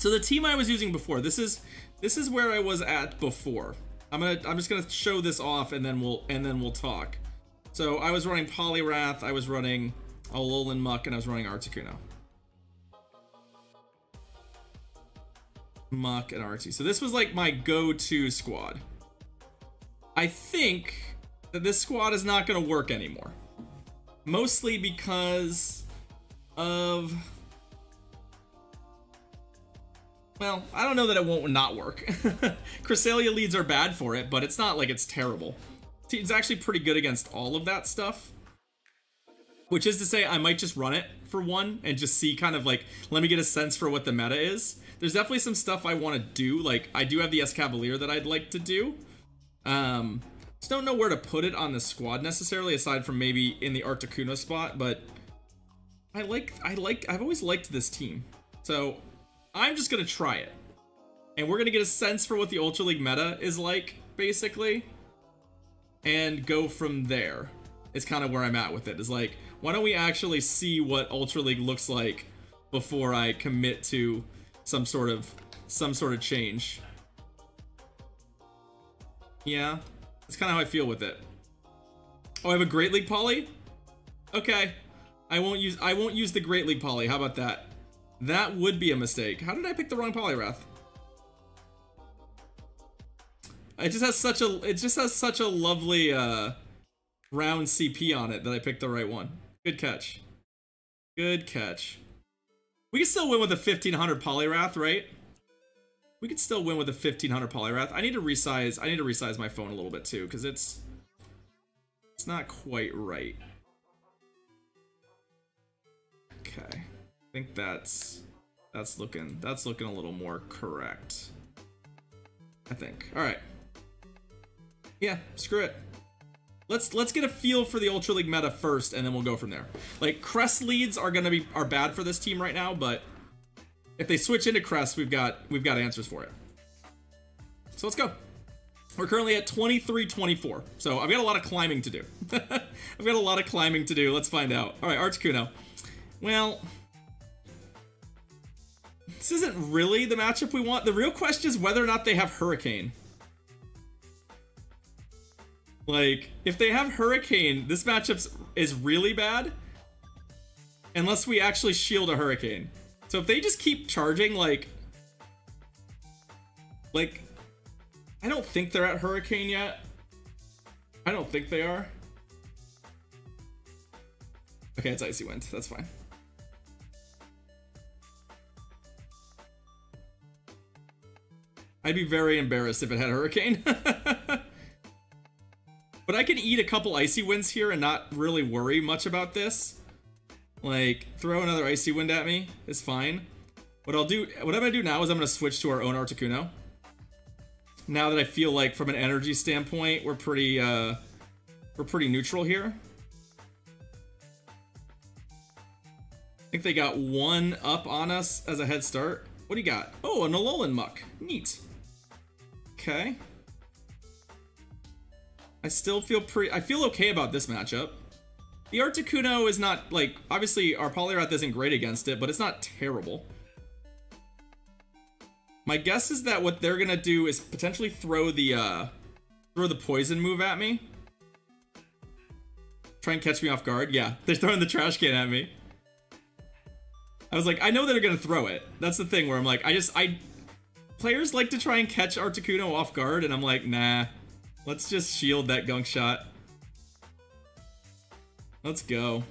So the team I was using before, this is where I was at before. I'm just gonna show this off and then we'll talk. So I was running Poliwrath, I was running Alolan Muk, and I was running Articuno. Muk and RT. So this was like my go-to squad. I think that this squad is not going to work anymore. Mostly because of... well, I don't know that it won't not work. Cresselia leads are bad for it, but it's not like it's terrible. It's actually pretty good against all of that stuff. Which is to say, I might just run it for one and just see kind of like, let me get a sense for what the meta is. There's definitely some stuff I want to do. Like, I do have the Escavalier that I'd like to do. Just don't know where to put it on the squad necessarily, aside from maybe in the Articuno spot, but I've always liked this team. So I'm just going to try it. And we're going to get a sense for what the Ultra League meta is like, basically. And go from there. It's kind of where I'm at with it. It's like, why don't we actually see what Ultra League looks like before I commit to some sort of change? Yeah, that's kind of how I feel with it. Oh, I have a Great League Poly? Okay, I won't use the Great League Poly. How about that? That would be a mistake. How did I pick the wrong Poliwrath? It just has such a lovely round CP on it that I picked the right one. Good catch. Good catch. We can still win with a 1500 Poliwrath, right? We could still win with a 1500 Poliwrath. I need to resize my phone a little bit too, because it's not quite right. Okay. I think that's looking a little more correct. I think. Alright. Yeah, screw it. Let's get a feel for the Ultra League meta first, and then we'll go from there. Like, Crest leads are bad for this team right now, but if they switch into Crest, we've got answers for it. So let's go. We're currently at 23-24, so I've got a lot of climbing to do. I've got a lot of climbing to do. Let's find out. All right, Articuno. Well, this isn't really the matchup we want. The real question is whether or not they have Hurricane. Like, if they have Hurricane, this matchup is really bad. Unless we actually shield a Hurricane. So if they just keep charging, like, I don't think they're at Hurricane yet. I don't think they are. Okay, it's Icy Wind. That's fine. I'd be very embarrassed if it had Hurricane. But I can eat a couple Icy Winds here and not really worry much about this. Like, throw another Icy Wind at me. It's fine. What I'm gonna do now is I'm gonna switch to our own Articuno. Now that I feel like from an energy standpoint, we're pretty neutral here. I think they got one up on us as a head start. What do you got? Oh, an Alolan Muk. Neat. Okay. I still feel I feel okay about this matchup. The Articuno is not, like, obviously our Poliwrath isn't great against it, but it's not terrible. My guess is that what they're gonna do is potentially throw the poison move at me. Try and catch me off guard. Yeah, they're throwing the trash can at me. I was like, I know they're gonna throw it. That's the thing where I'm like, players like to try and catch Articuno off guard, and I'm like, nah. Let's just shield that Gunk Shot. Let's go.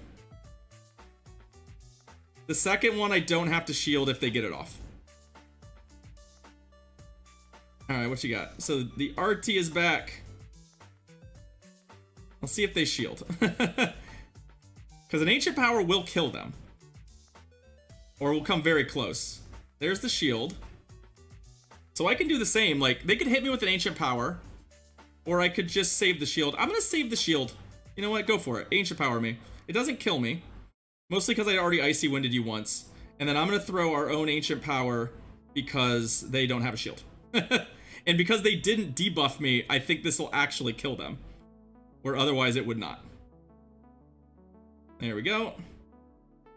The second one I don't have to shield if they get it off. Alright, what you got? So the RT is back. I'll see if they shield. Because an Ancient Power will kill them. Or will come very close. There's the shield. So I can do the same. Like, they could hit me with an Ancient Power. Or I could just save the shield. I'm gonna save the shield. You know what? Go for it. Ancient Power me. It doesn't kill me. Mostly because I already Icy Winded you once. And then I'm gonna throw our own Ancient Power because they don't have a shield. And because they didn't debuff me, I think this will actually kill them. Where otherwise it would not. There we go.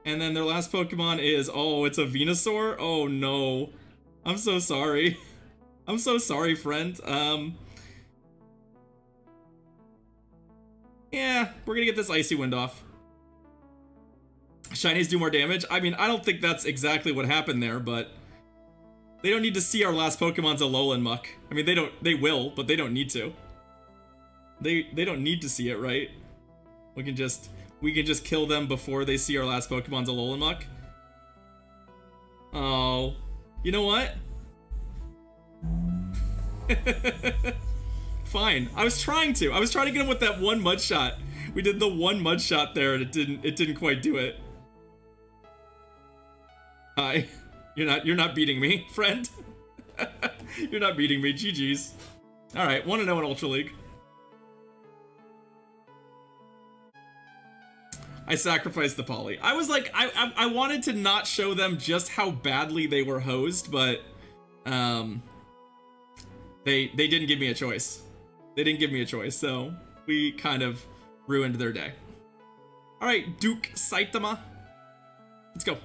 And then their last Pokemon is... oh, it's a Venusaur? Oh no. I'm so sorry. I'm so sorry, friend. Yeah, we're gonna get this Icy Wind off. Shinies do more damage? I mean, I don't think that's exactly what happened there, but... They don't need to see our last Pokemon's Alolan Muk. I mean, they will, but they don't need to. They don't need to see it, right? We can just kill them before they see our last Pokemon's Alolan Muk. Oh. You know what? Fine. I was trying to get him with that one Mud Shot. We did the one Mud Shot there and it didn't quite do it. Hi. You're not beating me, friend. You're not beating me. GG's. All right, 1-0 in Ultra League. I sacrificed the Poly. I was like, I wanted to not show them just how badly they were hosed, but they didn't give me a choice. They didn't give me a choice, so we kind of ruined their day. All right, Duke Saitama. Let's go.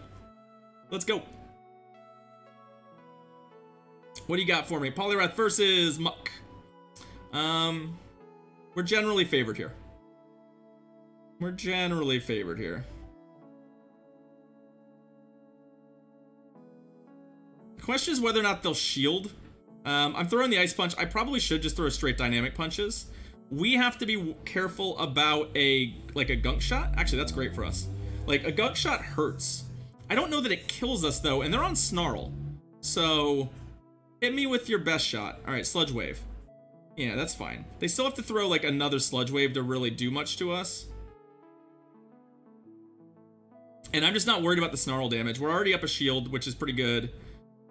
Let's go. What do you got for me? Poliwrath versus Muk. We're generally favored here. We're generally favored here. The question is whether or not they'll shield. I'm throwing the Ice Punch. I probably should just throw straight Dynamic Punches. We have to be careful about a Gunk Shot. Actually, that's great for us. Like, a Gunk Shot hurts. I don't know that it kills us, though, and they're on Snarl. So... Hit me with your best shot. All right, Sludge Wave. Yeah, that's fine. They still have to throw, like, another Sludge Wave to really do much to us. And I'm just not worried about the Snarl damage. We're already up a shield, which is pretty good.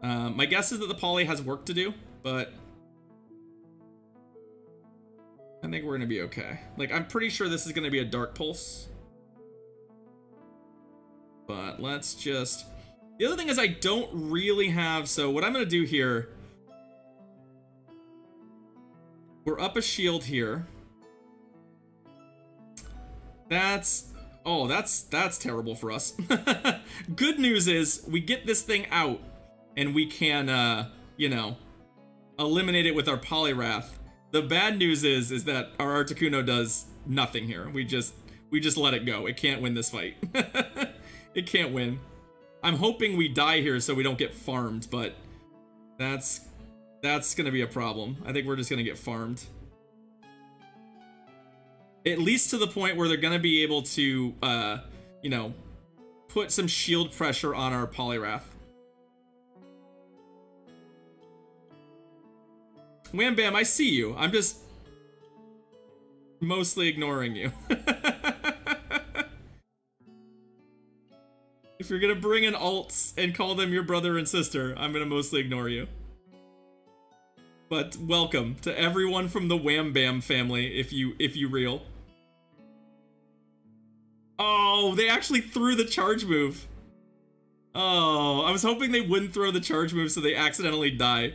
My guess is that the Poly has work to do, but... I think we're going to be okay. Like, I'm pretty sure this is going to be a Dark Pulse. But let's just... The other thing is I don't really have... So what I'm going to do here... We're up a shield here. That's... Oh, that's terrible for us. Good news is we get this thing out and we can, you know, eliminate it with our Poliwrath. The bad news is that our Articuno does nothing here. We just let it go. It can't win this fight. It can't win. I'm hoping we die here so we don't get farmed, but that's going to be a problem. I think we're just going to get farmed. At least to the point where they're going to be able to, you know, put some shield pressure on our Poliwrath. Wham bam, I see you. I'm just mostly ignoring you. If you're going to bring in alts and call them your brother and sister, I'm going to mostly ignore you. But welcome to everyone from the Wham Bam family, if you reel. Oh, they actually threw the charge move. Oh, I was hoping they wouldn't throw the charge move so they accidentally die.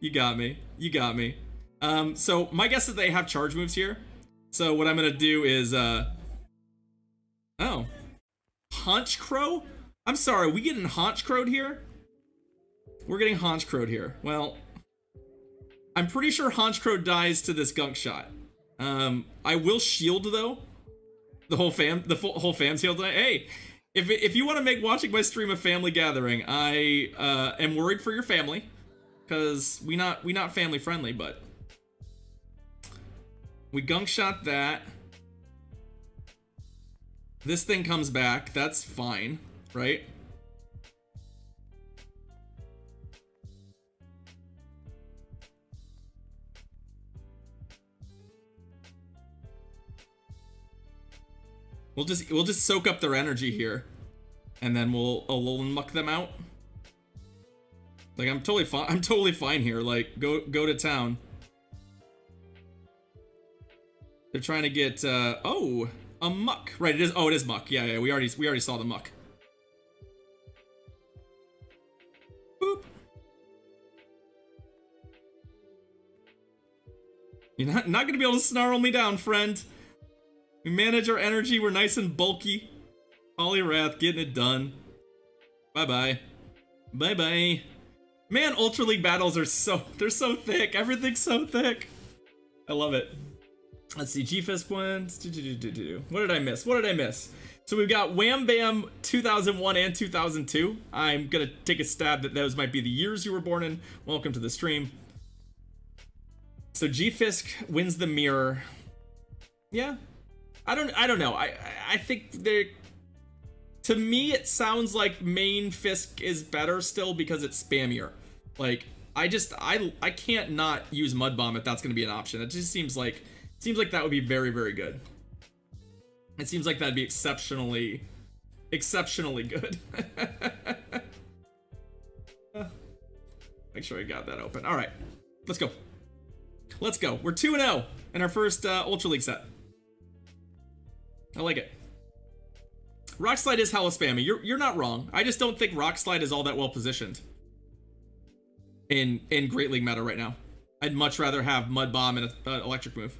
You got me. You got me. So my guess is they have charge moves here. So what I'm going to do is... Oh. Honchcrow? I'm sorry, we getting Honchcrowed here? We're getting Honchcrowed here. Well... I'm pretty sure Honchcrow dies to this Gunk Shot. I will shield though. The whole fam's healed. Hey, if you want to make watching my stream a family gathering, I am worried for your family, because we not family friendly. But we Gunk Shot that. This thing comes back. That's fine, right? We'll just soak up their energy here, and then we'll Alolan Muk them out. Like, I'm totally fine here. Like, go to town. They're trying to get oh, a Muk. Right, it is. Oh, it is Muk. Yeah, yeah. We already saw the Muk. Boop. You're not gonna be able to snarl me down, friend. We manage our energy, we're nice and bulky. Poliwrath, getting it done. Bye-bye. Bye-bye. Man, Ultra League battles are so thick. Everything's so thick. I love it. Let's see, G-Fisk wins. What did I miss? What did I miss? So we've got Wham Bam 2001 and 2002. I'm gonna take a stab that those might be the years you were born in. Welcome to the stream. So G-Fisk wins the mirror. Yeah, I don't know. I think they. To me, it sounds like main Fisk is better still because it's spammier. Like I can't not use Mud Bomb if that's going to be an option. It just seems like that would be very, very good. It seems like that'd be exceptionally good. Make sure I got that open. All right, let's go. Let's go. We're 2-0 in our first Ultra League set. I like it. Rock Slide is hella spammy. You're not wrong. I just don't think Rock Slide is all that well positioned in Great League meta right now. I'd much rather have Mud Bomb and an electric move.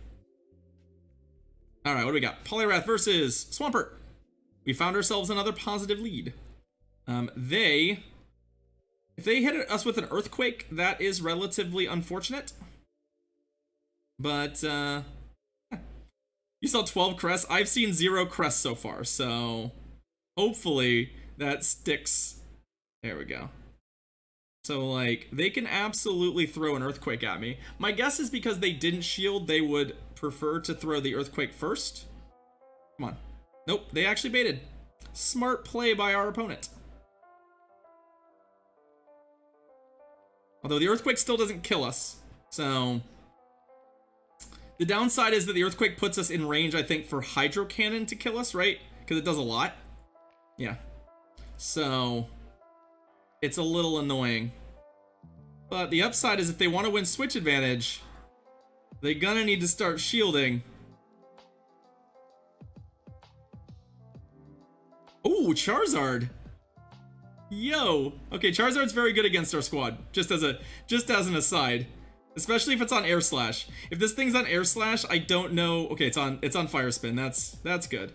All right, what do we got? Poliwrath versus Swampert. We found ourselves another positive lead. If they hit us with an Earthquake, that is relatively unfortunate. But you saw 12 crests. I've seen 0 crests so far, so hopefully that sticks. There we go. So like they can absolutely throw an Earthquake at me. My guess is because they didn't shield, they would prefer to throw the Earthquake first. Come on. Nope, they actually baited. Smart play by our opponent. Although the Earthquake still doesn't kill us, so. The downside is that the Earthquake puts us in range, I think, for Hydro Cannon to kill us, right? Because it does a lot. Yeah. So it's a little annoying. But the upside is if they want to win switch advantage, they're gonna need to start shielding. Oh, Charizard. Yo. Okay, Charizard's very good against our squad. Just as an aside. Especially if it's on Air Slash. If this thing's on Air Slash, I don't know. Okay, it's on Fire Spin. That's good.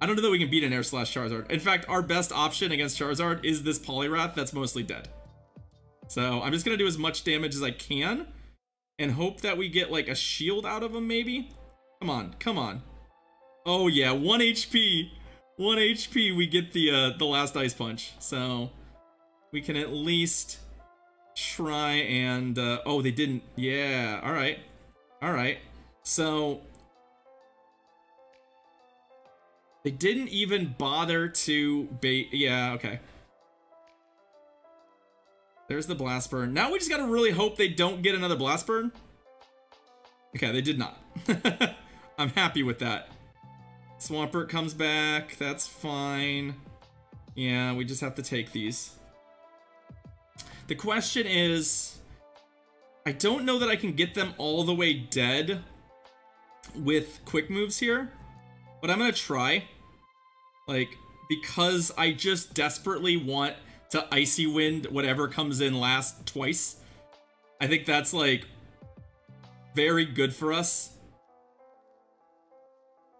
I don't know that we can beat an Air Slash Charizard. In fact, our best option against Charizard is this Poliwrath that's mostly dead. So I'm just gonna do as much damage as I can and hope that we get like a shield out of him maybe. Come on, come on. Oh yeah, 1 HP. 1 HP, we get the last Ice Punch. So we can at least try and oh, they didn't. Yeah, all right, so they didn't even bother to bait. Yeah, okay, there's the Blast Burn. Now we just gotta really hope they don't get another Blast Burn. Okay, they did not. I'm happy with that. Swampert comes back, that's fine. Yeah, we just have to take these. The question is, I don't know that I can get them all the way dead with quick moves here, but I'm gonna try. Like, because I just desperately want to Icy Wind whatever comes in last twice. I think that's like very good for us.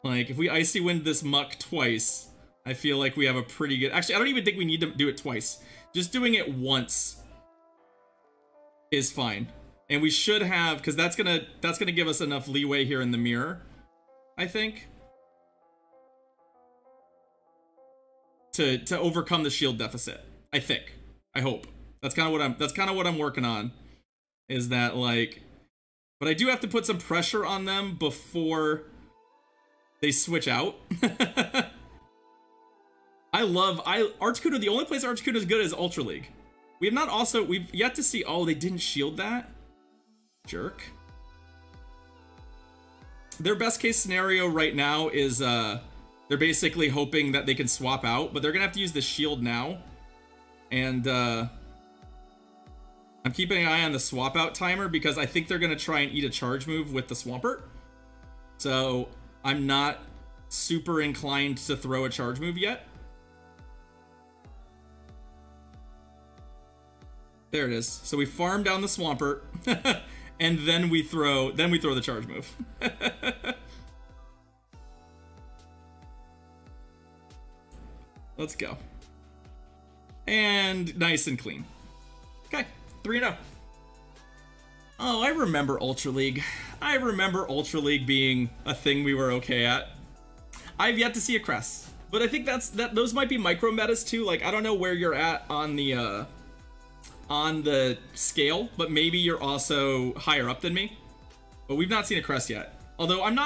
Like, if we Icy Wind this Muk twice, I feel like we have a pretty good. Actually, I don't even think we need to do it twice. Just doing it once is fine, and we should have, because that's gonna give us enough leeway here in the mirror, I think, to overcome the shield deficit. I think, I hope that's kind of what I'm working on, is that like, but I do have to put some pressure on them before they switch out. Articuno, the only place Articuno is good is Ultra League. We've yet to see. Oh, they didn't shield that. Jerk. Their best case scenario right now is they're basically hoping that they can swap out, but they're gonna have to use the shield now. And I'm keeping an eye on the swap out timer because I think they're gonna try and eat a charge move with the Swampert. So I'm not super inclined to throw a charge move yet. There it is. So we farm down the Swampert, and then we throw the charge move. Let's go. And nice and clean. Okay. 3-0. Oh, I remember Ultra League. I remember Ultra League being a thing we were okay at. I've yet to see a Cress, but I think those might be micro metas too. Like, I don't know where you're at on the scale, but maybe you're also higher up than me. But we've not seen a Cress yet. Although I've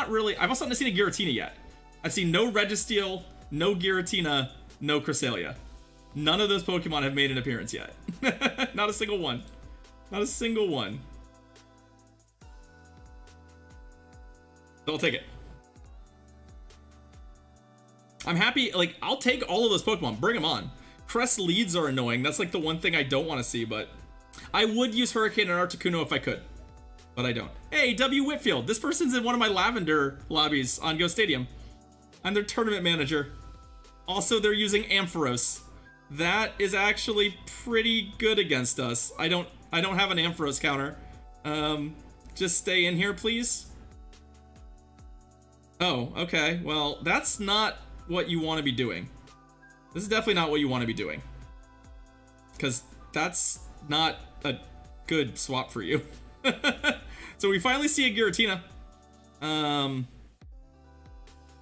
also not seen a Giratina yet. I've seen no Registeel, no Giratina, no Cresselia. None of those Pokemon have made an appearance yet. Not a single one. Not a single one. So I'll take it. I'm happy. Like, I'll take all of those Pokemon. Bring them on. Cress leads are annoying. That's like the one thing I don't want to see, but I would use Hurricane and Articuno if I could, but I don't. Hey, W. Whitfield. This person's in one of my Lavender lobbies on Go Stadium. I'm their tournament manager. Also, they're using Ampharos. That is actually pretty good against us. I don't have an Ampharos counter. Just stay in here, please. Oh, okay. Well, that's not what you want to be doing. This is definitely not what you want to be doing, because that's not a good swap for you. So we finally see a Giratina. I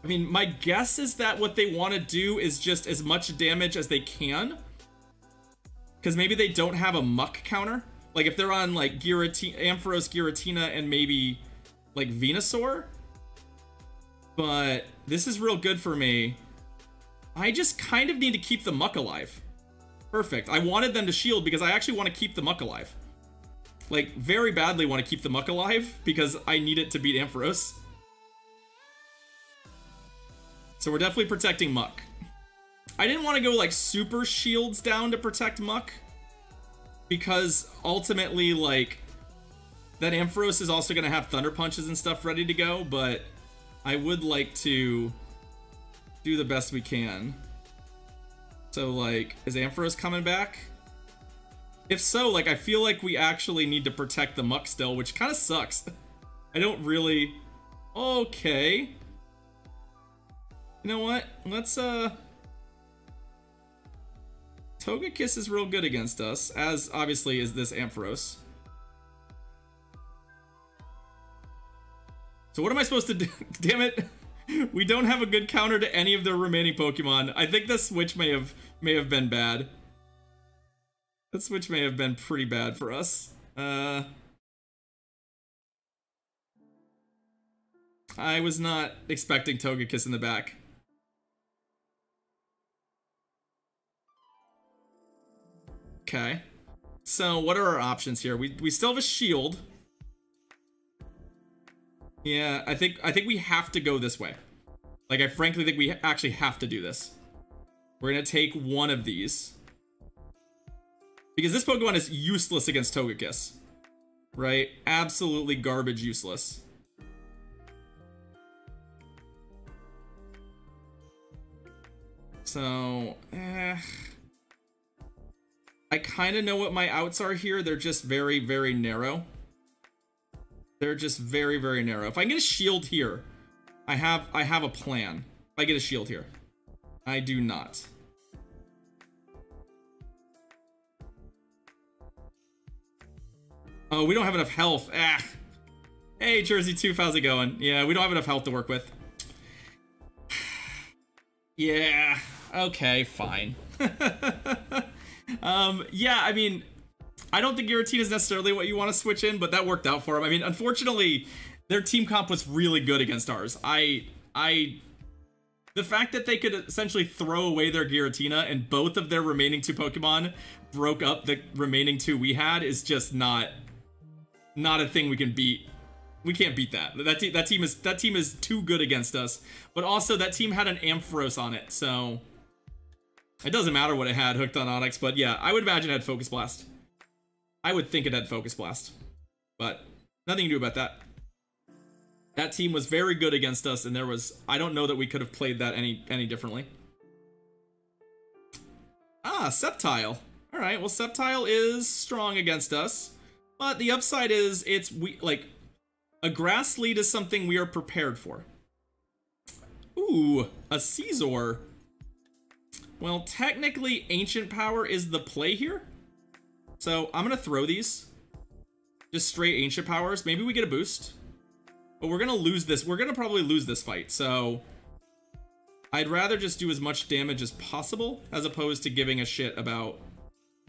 mean, my guess is that what they want to do is just as much damage as they can, because maybe they don't have a Muk counter. Like, if they're on like Ampharos, Giratina, and maybe like Venusaur. But this is real good for me. I just kind of need to keep the Muk alive. Perfect. I wanted them to shield because I actually want to keep the Muk alive. Like, very badly want to keep the Muk alive because I need it to beat Ampharos. So we're definitely protecting Muk. I didn't want to go like super shields down to protect Muk, because ultimately like that Ampharos is also going to have Thunder Punches and stuff ready to go, but I would like to do the best we can. So like, is Ampharos coming back? If so, like, I feel like we actually need to protect the Muk still, which kind of sucks. I don't really... Okay. You know what? Let's, Togekiss is real good against us, as obviously is this Ampharos. So what am I supposed to do? Damn it. We don't have a good counter to any of the remaining Pokemon. I think this switch may have been bad. That switch may have been pretty bad for us. I was not expecting Togekiss in the back. Okay. So what are our options here? We still have a shield. Yeah, I think we have to go this way. Like, I frankly think we actually have to do this. We're gonna take one of these, because this Pokemon is useless against Togekiss, right? Absolutely garbage useless. So, I kind of know what my outs are here. They're just very, very narrow. They're just very, very narrow. If I can get a shield here, I have a plan. If I get a shield here, I do not. Oh, we don't have enough health. Ah. Hey, Jersey Tooth, how's it going? Yeah, we don't have enough health to work with. Yeah. Okay, fine. Yeah, I mean, I don't think Giratina is necessarily what you want to switch in, but that worked out for him. I mean, unfortunately, their team comp was really good against ours. The fact that they could essentially throw away their Giratina and both of their remaining two Pokemon broke up the remaining two we had is just not a thing we can beat. We can't beat that. That team is too good against us. But also, that team had an Ampharos on it, so it doesn't matter what it had hooked on Onix. But yeah, I would imagine it had Focus Blast. I would think it had Focus Blast, but nothing to do about that. That team was very good against us, and there was, I don't know that we could have played that any differently. Ah, Sceptile. All right, well, Sceptile is strong against us, but the upside is like a grass lead is something we are prepared for. Ooh, a Caesar. Well, technically Ancient Power is the play here. So I'm going to throw these. Just straight Ancient Powers. Maybe we get a boost. But we're going to lose this. We're going to probably lose this fight. So I'd rather just do as much damage as possible as opposed to giving a shit about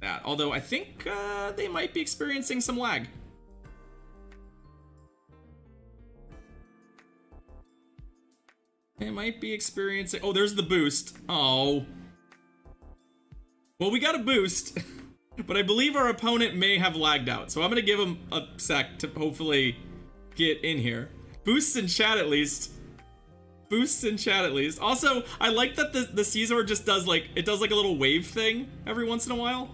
that. Although I think they might be experiencing some lag. They might be experiencing... Oh, there's the boost. Oh. Well, we got a boost. But I believe our opponent may have lagged out. So I'm going to give him a sec to hopefully get in here. Boosts in chat at least. Boosts in chat at least. Also, I like that the Caesar just does like, it does like a little wave thing every once in a while.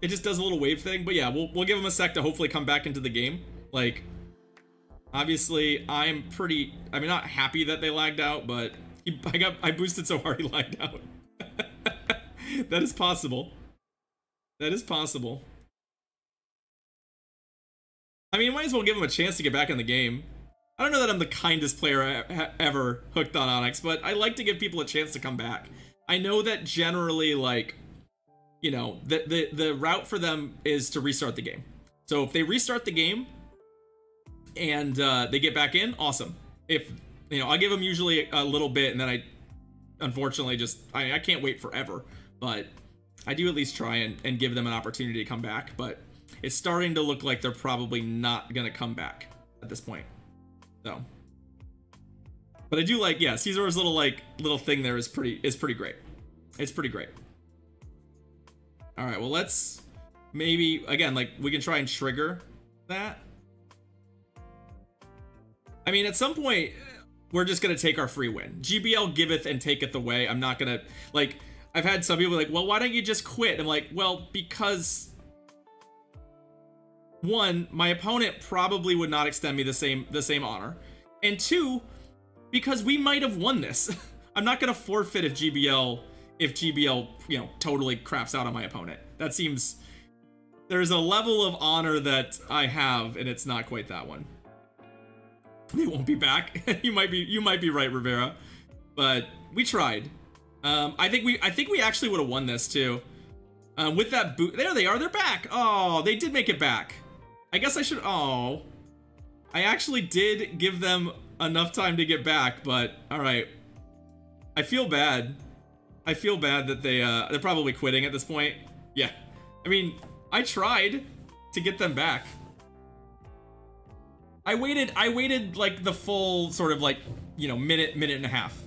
It just does a little wave thing. But yeah, we'll give him a sec to hopefully come back into the game. Like, obviously I'm pretty, I mean, not happy that they lagged out, but I boosted so hard he lagged out. That is possible. That is possible. I mean, might as well give him a chance to get back in the game. I don't know that I'm the kindest player I ever hooked on Onix, but I like to give people a chance to come back. I know that generally, like, you know, the route for them is to restart the game. So if they restart the game and they get back in, awesome. If, you know, I give them usually a little bit and then I unfortunately just, I can't wait forever. But I do at least try and give them an opportunity to come back. But it's starting to look like they're probably not going to come back at this point. So, but I do like, yeah, Caesar's little thing there is pretty great. It's pretty great. All right, well, let's maybe, again, like we can try and trigger that. I mean, at some point, we're just going to take our free win. GBL giveth and taketh away. I'm not going to, like... I've had some people be like, well, why don't you just quit? I'm like, well, because one, my opponent probably would not extend me the same honor. And two, because we might have won this. I'm not going to forfeit if GBL, you know, totally craps out on my opponent. That seems, there's a level of honor that I have and it's not quite that one. They won't be back. You might be right, Rivera, but we tried. I think we actually would have won this too. With that boot, there they are. They're back. Oh, they did make it back. I guess I should. Oh, I actually did give them enough time to get back. But all right, I feel bad. I feel bad that they're probably quitting at this point. Yeah, I mean, I tried to get them back. I waited like the full sort of like, you know, minute and a half.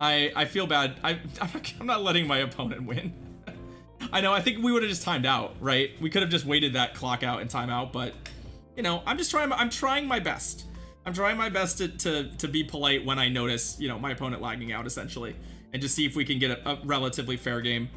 I feel bad. I'm not letting my opponent win. I know, I think we would have just timed out, right? We could have just waited that clock out and time out, but you know, I'm trying my best. I'm trying my best to be polite when I notice, you know, my opponent lagging out essentially, and just see if we can get a relatively fair game.